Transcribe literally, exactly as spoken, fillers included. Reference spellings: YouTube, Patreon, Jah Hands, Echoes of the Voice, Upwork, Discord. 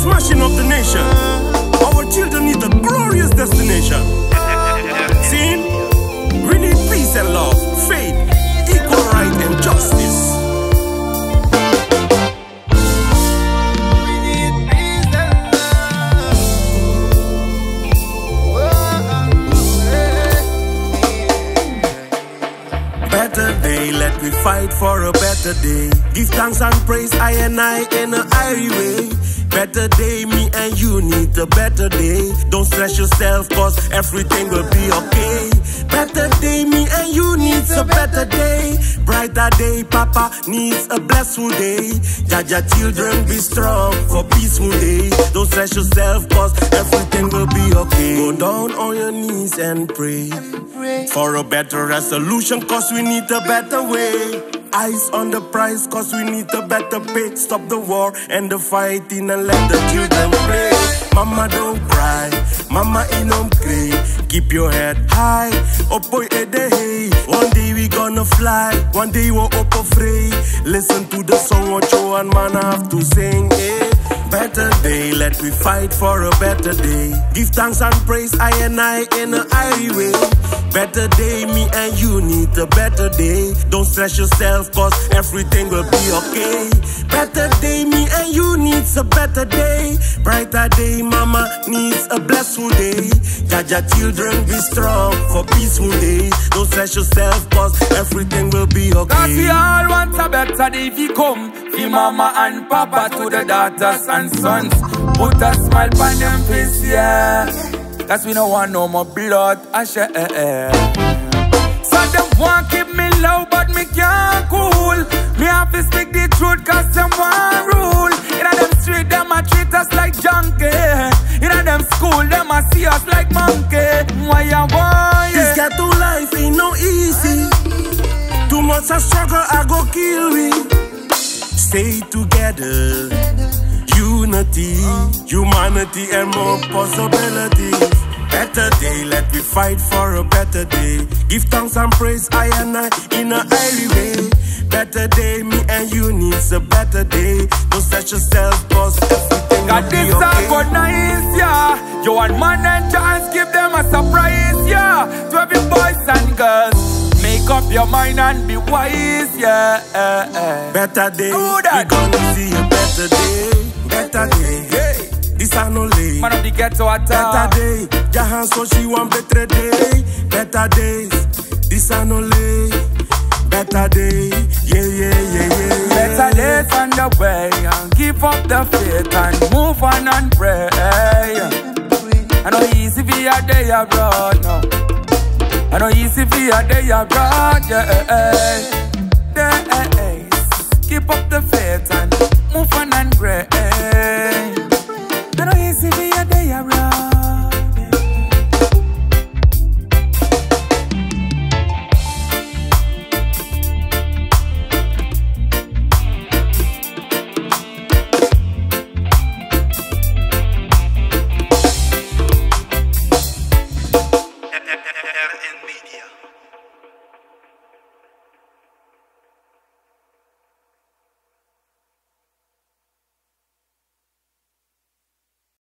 smashing of the nation. Our children need a glorious destination. See? We need peace and love, faith, equal right and justice. Let me fight for a better day. Give thanks and praise, I and I in a airy way. Better day, me and you need a better day. Don't stress yourself, cause everything will be okay. Better day, me and you needs a better day. Brighter day, Papa needs a blessful day. Jah Jah children be strong for peaceful day. Don't stress yourself, cause everything will be okay. Go down on your knees and pray for a better resolution, cause we need a better way. Eyes on the prize, cause we need a better pay. Stop the war and the fighting and let the children play. Mama don't cry, mama inom cry. Keep your head high, opo edehe. One day we gonna fly, one day we won't opo free. Listen to the song what you and man have to sing, eh. Better day, let me fight for a better day. Give thanks and praise, I and I in a highway. Better day, me and you need a better day. Don't stress yourself, cause everything will be okay. Better day, me and you needs a better day. Brighter day, mama needs a blessful day. Jah Jah children be strong for peaceful day. Don't stress yourself, cause everything will be okay. Cause we all want a better day if you come. Fi mama and papa to the daughters and sons. Put a smile on them face, yeah. Cause we don't want no more blood and shit. Some them want keep me low, but me can't cool. Me have to speak the truth, cause them want rule. In a them street, them a treat us like junkie. In a them school, them a see us like monkey. Why ya want? This ghetto life ain't no easy. Too much of struggle, I go kill me. Stay together. Unity, humanity and more possibilities. Better day, let me fight for a better day. Give thanks and praise, I and I in a highway. Better day, me and you needs a better day. Don't set yourself, cause everything will be okay. Got this good nice, yeah. You and man and chance, give them a surprise, yeah. To every boys and girls, make up your mind and be wise, yeah. Eh, eh. Better day, we gonna see a better day. Better day, hey. This an only man of the ghetto attack. Better day, Jah Hands so she want better day. Better days, this an only. Better day, yeah, yeah, yeah, yeah. Better days on the way, and give up the faith and move on and pray. I know easy be a day abroad now. I know easy for your day abroad, yeah. Days, keep up the faith and move on and pray.